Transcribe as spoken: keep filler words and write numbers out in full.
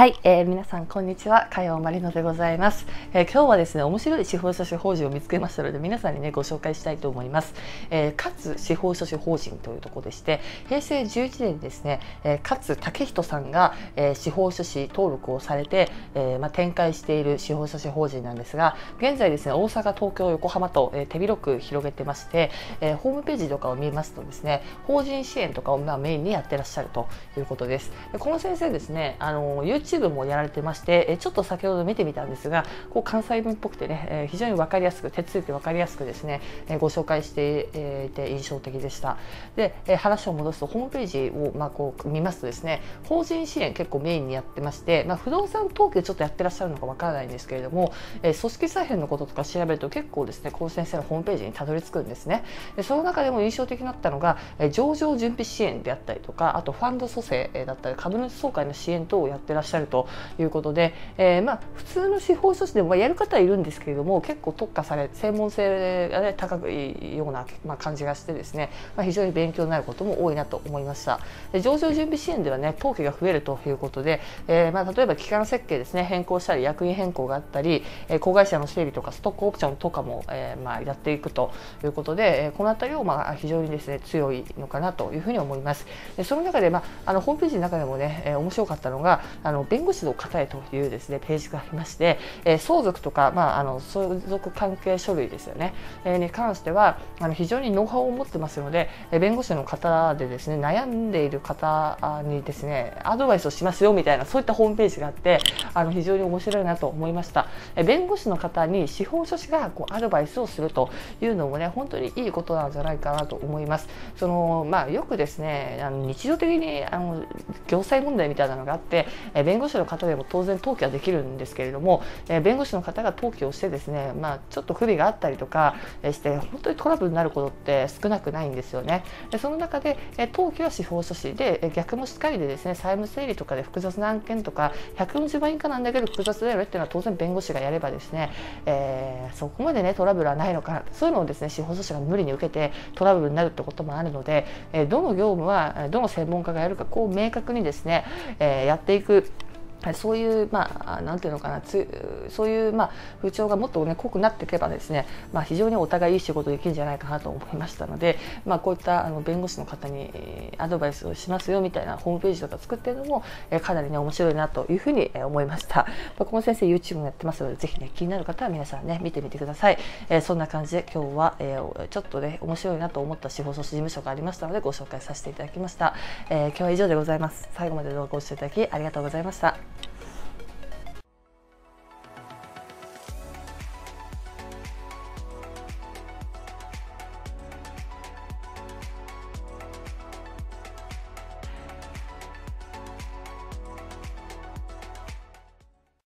はい、えー、皆さんこんにちは、加陽まりのでございます、えー、今日はですね、面白い司法書士法人を見つけましたので、皆さんにねご紹介したいと思います。えー、勝司法書士法人というところでして、へいせいじゅういちねんにですね、えー、勝武人さんが、えー、司法書士登録をされて、えー、まあ展開している司法書士法人なんですが、現在ですね、大阪、東京、横浜と、えー、手広く広げてまして、えー、ホームページとかを見ますとですね、法人支援とかをまあメインにやってらっしゃるということです。でこの先生ですね、あのーYouTube もやられてまして、ちょっと先ほど見てみたんですが、こう関西文っぽくてね、非常に分かりやすく、手ついて分かりやすくですね、ご紹介していて印象的でした。で、話を戻すと、ホームページをまあこう見ますとですね、法人支援結構メインにやってまして、まあ、不動産登記ちょっとやってらっしゃるのか分からないんですけれども、組織再編のこととか調べると結構ですね、この先生のホームページにたどり着くんですね。でその中でも印象的だったのが、上場準備支援であったりとか、あとファンド組成だったり、株主総会の支援等をやってらっしゃるということで、えー、まあ普通の司法書士でもやる方はいるんですけれども、結構特化され専門性が、ね、高いような、まあ、感じがしてですね、まあ、非常に勉強になることも多いなと思いました。で上場準備支援ではね登記が増えるということで、えー、まあ例えば期間設計ですね、変更したり役員変更があったり、えー、子会社の整備とかストックオプションとかも、えー、まあやっていくということで、えー、この辺りをまあ非常にですね強いのかなというふうに思います。でその中で、まあ、あのホームページの中でもね、えー、面白かったのがあの弁護士の方へというですねページがありまして、えー、相続とか、まあ、あの相続関係書類ですよね、えー、に関してはあの非常にノウハウを持ってますので、えー、弁護士の方でですね悩んでいる方にですねアドバイスをしますよみたいな、そういったホームページがあって、あの非常に面白いなと思いました、えー、弁護士の方に司法書士がこうアドバイスをするというのもね本当にいいことなんじゃないかなと思います。その、まあ、よくですねあの日常的にあの行政問題みたいなのがあって、えー弁護士の方でも当然登記はできるんですけれども、えー、弁護士の方が登記をしてですね、まあ、ちょっと不備があったりとかして本当にトラブルになることって少なくないんですよね。でその中で、えー、登記は司法書士で逆もしっかりでですね債務整理とかで複雑な案件とかひゃくよんじゅうまん以下なんだけど複雑だよねっていうのは当然弁護士がやればですね、えー、そこまでねトラブルはないのかな、そういうのをですね司法書士が無理に受けてトラブルになるってこともあるので、えー、どの業務はどの専門家がやるかこう明確にですね、えー、やっていく。そういう、まあ、なんていうのかな、つそういう、まあ、風潮がもっと、ね、濃くなっていけばですね、まあ、非常にお互いいい仕事できるんじゃないかなと思いましたので、まあ、こういったあの弁護士の方にアドバイスをしますよみたいなホームページとか作っているのもかなり、ね、面白いなというふうに思いました。この先生 ユーチューブ もやってますので、ぜひ、ね、気になる方は皆さん、ね、見てみてください。えー、そんな感じで今日は、えー、ちょっと、ね、面白いなと思った司法書士事務所がありましたのでご紹介させていただきました。えー、今日は以上でございます。最後まで動画をご視聴いただきありがとうございました。